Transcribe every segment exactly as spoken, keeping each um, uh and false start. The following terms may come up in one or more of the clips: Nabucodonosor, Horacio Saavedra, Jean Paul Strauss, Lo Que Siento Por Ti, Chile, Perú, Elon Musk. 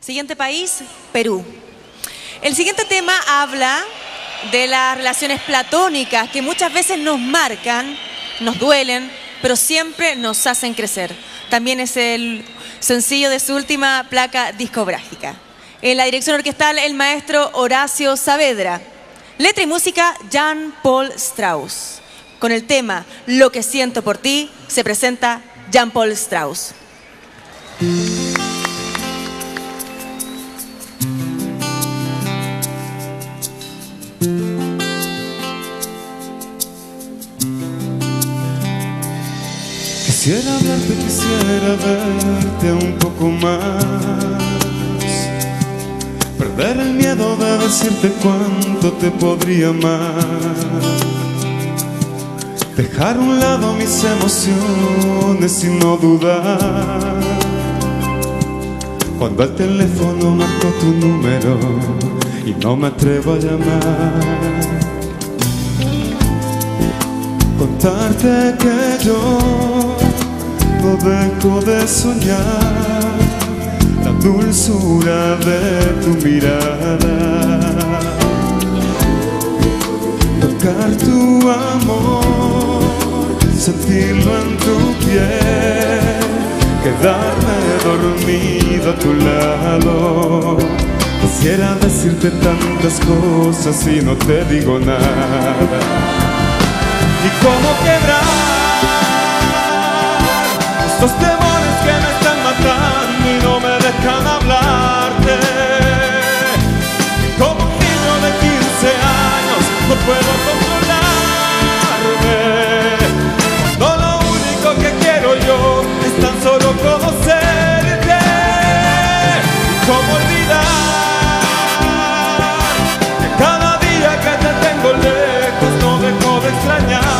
Siguiente país, Perú. El siguiente tema habla de las relaciones platónicas que muchas veces nos marcan, nos duelen, pero siempre nos hacen crecer. También es el sencillo de su última placa discográfica. En la dirección orquestal, el maestro Horacio Saavedra. Letra y música, Jean Paul Strauss. Con el tema Lo Que Siento Por Ti, se presenta Jean Paul Strauss. Quisiera hablarte, quisiera verte un poco más, perder el miedo de decirte cuánto te podría amar, dejar a un lado mis emociones y no dudar. Cuando el teléfono marcó tu número y no me atrevo a llamar, contarte que yo no dejo de soñar la dulzura de tu mirada, tocar tu amor, sentirlo en tu piel, quedarme dormido a tu lado. Quisiera decirte tantas cosas y no te digo nada. Y cómo quebrar estos temores que me están matando y no me dejan hablarte. Y como un niño de quince años no puedo controlarme, cuando lo único que quiero yo es tan solo conocerte. Y cómo olvidar que cada día que te tengo lejos no dejo de extrañar.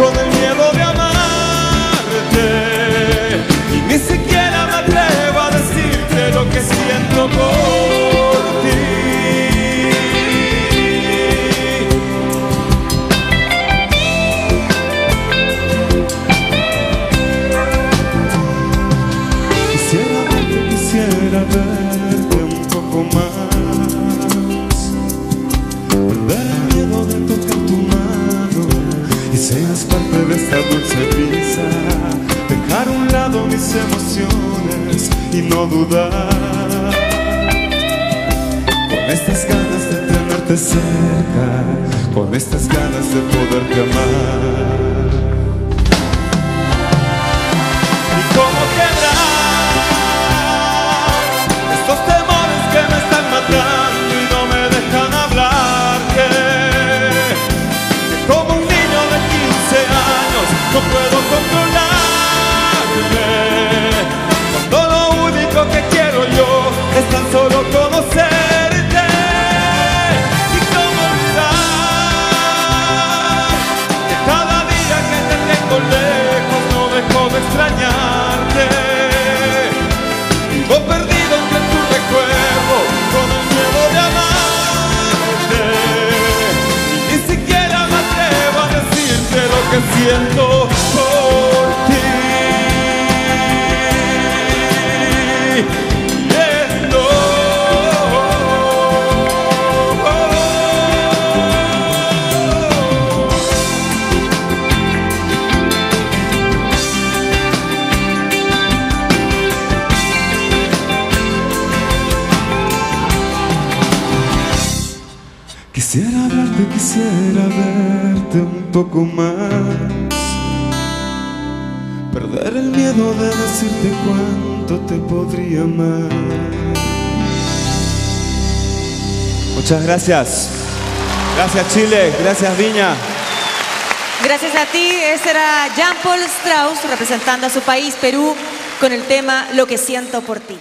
Con el miedo de amarte, y ni siquiera me atrevo a decirte lo que siento por ti. Quisiera verte, quisiera verte un poco más, perder el miedo de tocar tu mano y seas parte de esta dulce brisa, dejar a un lado mis emociones y no dudar. Con estas ganas de tenerte cerca, con estas ganas de poderte amar. ¿Y cómo quebrar estos temores que me están matando y no me dejan hablarte? No puedo controlarme, cuando lo único que quiero yo es tan solo conocerte. Y cómo olvidar que cada día que te tengo lejos no dejo de extrañarte. Vivo perdido entre tu recuerdo, con el miedo de amarte, y ni siquiera me atrevo a decirte lo que siento. Quisiera hablarte, quisiera verte un poco más, perder el miedo de decirte cuánto te podría amar. Muchas gracias. Gracias Chile, gracias Viña. Gracias a ti, ese era Jean Paul Strauss representando a su país, Perú, con el tema Lo Que Siento Por Ti.